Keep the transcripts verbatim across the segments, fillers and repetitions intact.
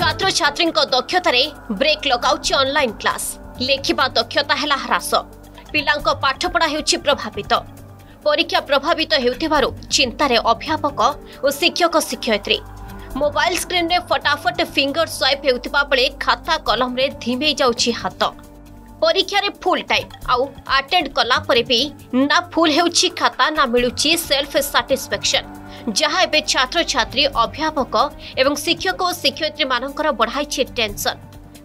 छात्र छात्री दक्षतार ब्रेक लगाउछि ऑनलाइन क्लास। लेखिबा दक्षता हेला ह्रास, पिलांको पाठपढ़ा हेउछि प्रभावित। परीक्षा प्रभावित हेउथिबारु चिंतारे अभिभावक और शिक्षक शिक्षयित्री। मोबाइल स्क्रीन रे फटाफट फिंगर स्वाइप हेउथिबा बेले खाता कलम रे धीमे जाउछि हाथ। परीक्षा रे फुल टाइम आउ अटेंड कला परे भी ना फुल हेउछि खाता ना मिलुछि सेल्फ सैटिस्फैक्शन, जहां एबे छात्र छात्री अभिभावक एवं शिक्षक और शिक्षयित्री मानकर बढ़ाइछि टेंशन।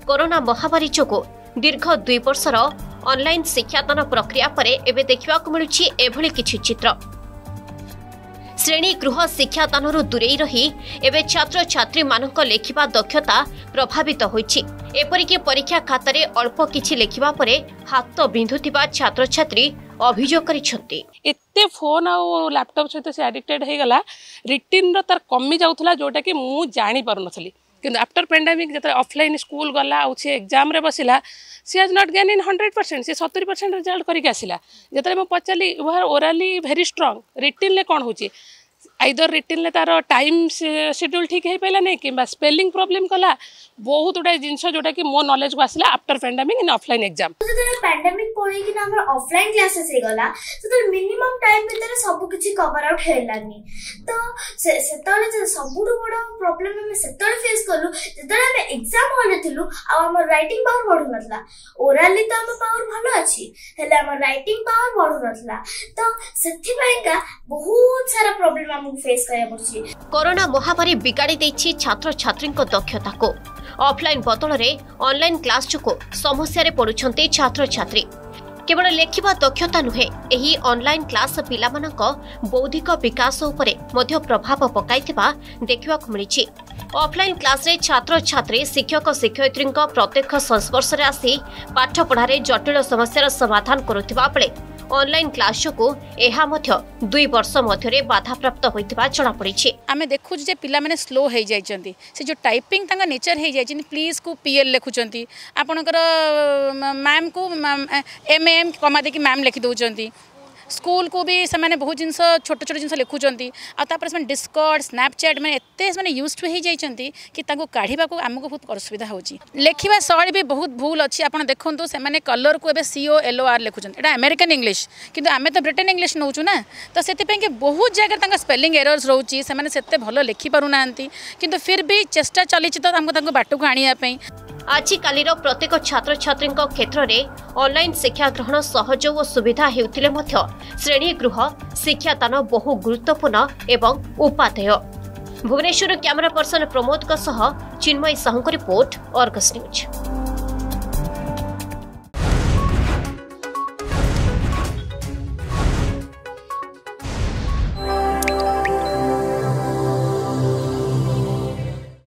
कोरोना महामारी जोगो दीर्घ दुई वर्षर ऑनलाइन शिक्षादान प्रक्रिया परे एबे देखा मिलुछि एभली किछि चित्र। श्रेणी गृह शिक्षादान दूरे रही एबे छात्र छात्री मानक लेखिबा दक्षता प्रभावित होइछि। एपरिके परीक्षा खातारे अल्प किछि लेखिबा परे हाथ बिंधुथिबा छात्र छात्री अभियोग करिसथि। एते फोन आ लैपटॉप सहित से एडिक्टेड हे गला, रिटिन रो तर कमी जाउथला जोटा कि मु जानि परनथली। किंतु आफ्टर पेंडेमिक जत ऑफलाइन स्कूल गला आउ से एग्जाम रे बसिला, she has not gain in hundred percent, she सत्तरी परसेंट रिजल्ट करके आसिला। जत मैं पचाली ओराली वेरी स्ट्रॉन्ग, रिटिन ले कौन होची आइदर रिटिन ले तार टाइम शेड्यूल ठीक है पहला नहीं कि स्पेलिंग प्रॉब्लम कला बहुत उडा जिंस जोटा कि मो नॉलेज को आसिला after pandemic in offline exam. जत पेंडेमिक पड़ी कि हमर ऑफलाइन क्लासेस रे गला तो मिनिमम टाइम भीतर सब कुछ कवर आउट हेलानी। तो सेतले जे सबुडो बडो प्रॉब्लम में सेतले फेस करलु जतले हम एग्जाम होले थिलु आ हमर राइटिंग पावर बढु नथला। ओरली तो हमर पावर भलो अछि हेले हमर राइटिंग पावर बढु नथला। तो सेथि पयका बहुत सारा प्रॉब्लम फेस कोरोना महामारी बिगाड़ी देछि छात्र छात्री दक्षता को। ऑफलाइन बदल रे ऑनलाइन क्लास जो समस्या रे पड़ुछन्ते छात्र छात्री। केवल लेखिबा दक्षता नुहे, एही ऑनलाइन क्लास पिलामानक बौद्धिक विकास उपरे मध्य प्रभाव पकाइतिबा देखिबाक मिलिछि। ऑफलाइन क्लास रे छात्र छात्री शिक्षक शिक्षयित्री प्रत्यक्ष संस्पर्श रे आसी पाठ पढ़ा रे जटिल समस्या समाधान करुथिबा बेले ऑनलाइन क्लास को एहा मध्य दुई वर्ष मध्य बाधा प्राप्त होता जमापड़ी। आम देखु जे पिला माने स्लो हो जाइए, से जो टाइपिंग तांका नेचर हो जाए प्लीज को पीएल लिखुंट आपणकर मैम को एम एम कमा देखिए मैम लिखिदे। स्कूल को भी से बहुत जिन छोट छोट जिन लिखुंट आपर डिस्कॉर्ड स्नैपचैट मैंने एत यूज टू हो जाती कि काढ़ाकू आमको बहुत असुविधा हो। लिखा शैली भी बहुत भूल अच्छी आप देखो से कलर को CO yellow are लिखुं Etah American English किंतु आम तो ब्रिटेन इंग्लीश नौ ना, तो से बहुत जगह स्पेलिंग एरर्स रोचे से भल लिखिपारूना किंतु फिर भी चेष्टा चली तो बाटक आने। आजिकाल प्रत्येक छात्र छात्री क्षेत्र में ऑनलाइन शिक्षा ग्रहण सहज और सुविधा हेउथिले मध्य श्रेणी गृह शिक्षादान बहु गुरुत्वपूर्ण एवं उपादेय। भुवनेश्वर कैमरा पर्सन प्रमोद का सह Chinmay Sahu report Argus news.